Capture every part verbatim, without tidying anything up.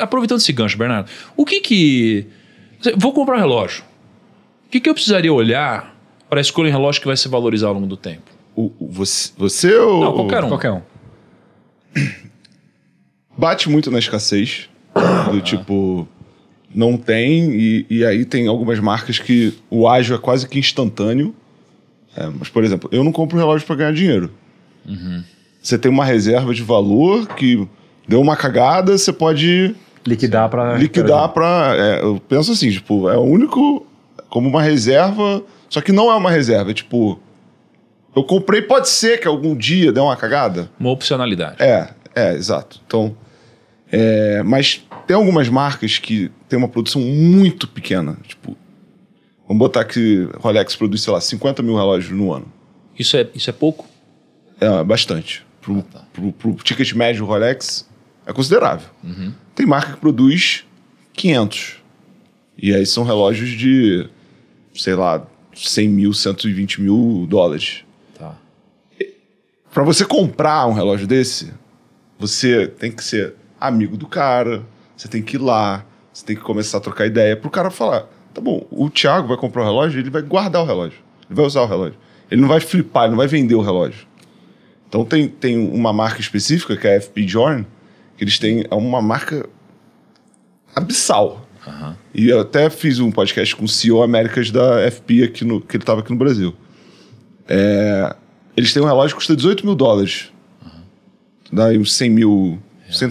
Aproveitando esse gancho, Bernardo, o que que... Vou comprar um relógio. O que que eu precisaria olhar para escolher um relógio que vai se valorizar ao longo do tempo? O, o, você, você ou... Não, qualquer um. Qualquer um. Bate muito na escassez. Do ah. tipo... Não tem, e, e aí tem algumas marcas que o ágio é quase que instantâneo. É, mas, por exemplo, eu não compro relógio para ganhar dinheiro. Uhum. Você tem uma reserva de valor que deu uma cagada, você pode... Liquidar para... Liquidar para... É, eu penso assim, tipo, é o único... Como uma reserva... Só que não é uma reserva, é tipo... Eu comprei, pode ser que algum dia dê uma cagada. Uma opcionalidade. É, é, exato. Então... É, mas tem algumas marcas que tem uma produção muito pequena. Tipo, vamos botar que Rolex produz, sei lá, cinquenta mil relógios no ano. Isso é, isso é pouco? É, bastante. Pro, ah, tá. pro, pro ticket médio Rolex é considerável. Uhum. Tem marca que produz quinhentos. E aí são relógios de, sei lá, cem mil, cento e vinte mil dólares. Tá. Pra você comprar um relógio desse, você tem que ser... amigo do cara, você tem que ir lá, você tem que começar a trocar ideia pro cara falar, tá bom, o Thiago vai comprar o relógio, ele vai guardar o relógio, ele vai usar o relógio, ele não vai flipar, ele não vai vender o relógio. Então tem, tem uma marca específica, que é a F. P. Journe, que eles têm uma marca abissal. Uhum. E eu até fiz um podcast com o C E O Américas da F. P. aqui no, que ele tava aqui no Brasil. É, eles têm um relógio que custa dezoito mil dólares. Uhum. Dá aí uns cem mil, é. cem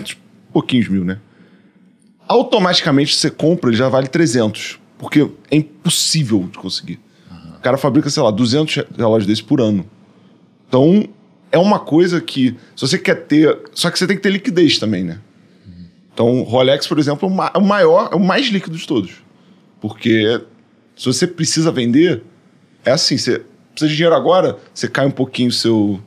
pouquinhos mil, né? Automaticamente você compra, ele já vale trezentos. Porque é impossível de conseguir. Uhum. O cara fabrica, sei lá, duzentos relógios desses por ano. Então, é uma coisa que... Se você quer ter... Só que você tem que ter liquidez também, né? Uhum. Então, Rolex, por exemplo, é o maior... É o mais líquido de todos. Porque se você precisa vender, é assim. Você precisa de dinheiro agora, você cai um pouquinho o seu...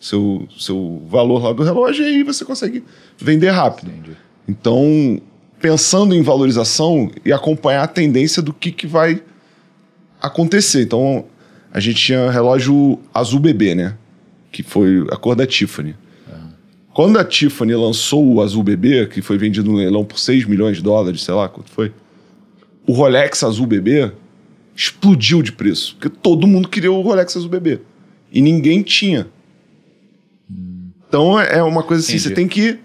Seu, seu valor lá do relógio, e aí você consegue vender rápido. Entendi. Então, pensando em valorização e acompanhar a tendência do que, que vai acontecer. Então, a gente tinha relógio azul bebê, né? Que foi a cor da Tiffany. É. Quando a Tiffany lançou o azul bebê, que foi vendido no leilão por seis milhões de dólares, sei lá quanto foi, o Rolex azul bebê explodiu de preço. Porque todo mundo queria o Rolex azul bebê. E ninguém tinha. Então é uma coisa assim, entendi. Você tem que...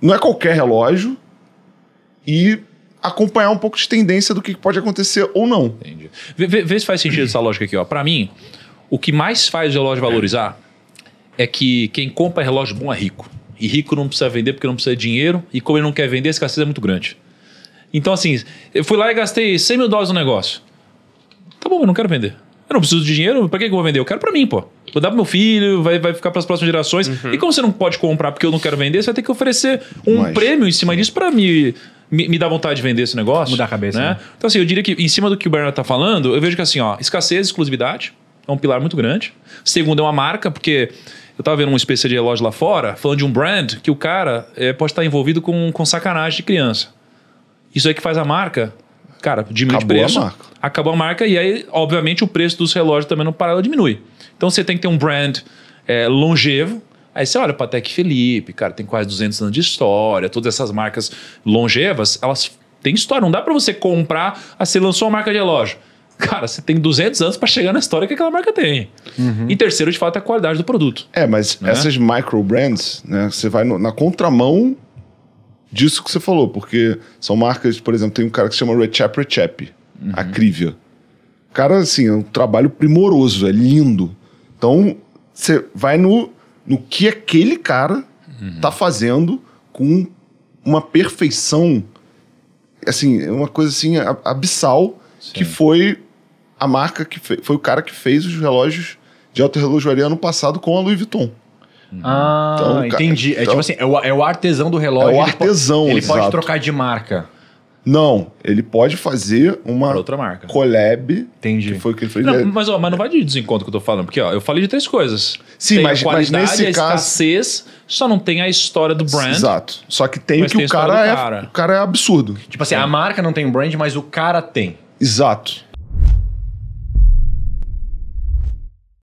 Não é qualquer relógio, e acompanhar um pouco de tendência do que pode acontecer ou não. Entendi. Vê, vê, vê se faz sentido essa lógica aqui, ó. Pra mim, o que mais faz o relógio valorizar é que quem compra relógio bom é rico. E rico não precisa vender porque não precisa de dinheiro, e como ele não quer vender, a escassez é muito grande. Então assim, eu fui lá e gastei cem mil dólares no negócio. Tá bom, eu não quero vender. Eu não preciso de dinheiro, pra que eu vou vender? Eu quero pra mim, pô. Vou dar pro meu filho, vai, vai ficar pras próximas gerações. Uhum. E como você não pode comprar porque eu não quero vender, você vai ter que oferecer um Mas, prêmio em cima disso pra me, me, me dar vontade de vender esse negócio. Mudar a cabeça. Né? Né? Então assim, eu diria que em cima do que o Bernardo tá falando, eu vejo que assim, ó, escassez, exclusividade, é um pilar muito grande. Segundo, é uma marca, porque eu tava vendo um especial de relógio lá fora, falando de um brand que o cara é, pode estar envolvido com, com sacanagem de criança. Isso aí que faz a marca... Cara, diminui de preço. Acabou a marca. Acabou a marca e aí, obviamente, o preço dos relógios também no paralelo diminui. Então, você tem que ter um brand é, longevo. Aí você olha, Patek Philippe, cara, tem quase duzentos anos de história. Todas essas marcas longevas, elas têm história. Não dá pra você comprar, ah, você lançou uma marca de relógio. Cara, você tem duzentos anos pra chegar na história que aquela marca tem. Uhum. E terceiro, de fato, é a qualidade do produto. É, mas né? Essas micro brands, né? Você vai no, na contramão disso que você falou, porque são marcas, por exemplo, tem um cara que se chama Rechap Rechap, uhum. a Crivia. Cara, assim, é um trabalho primoroso, é lindo. Então, você vai no, no que aquele cara uhum. tá fazendo com uma perfeição, assim, uma coisa assim, abissal, sim. que foi a marca que fe- foi o cara que fez os relógios de alta relojoaria ano passado com a Louis Vuitton. Ah, então, entendi. Então, é tipo assim, é o, é o artesão do relógio. É o artesão, Ele, pode, ele pode trocar de marca. Não, ele pode fazer uma outra marca. Collab. Entendi. Que foi o que ele fez. Não, mas, ó, mas não vai de desencontro que eu tô falando, porque ó, eu falei de três coisas. Sim, tem mas, a qualidade, mas nesse a escassez, caso... só não tem a história do brand. Exato. Só que tem o que tem o cara, cara. É, o cara é absurdo. Tipo assim, é. A marca não tem brand, mas o cara tem. Exato.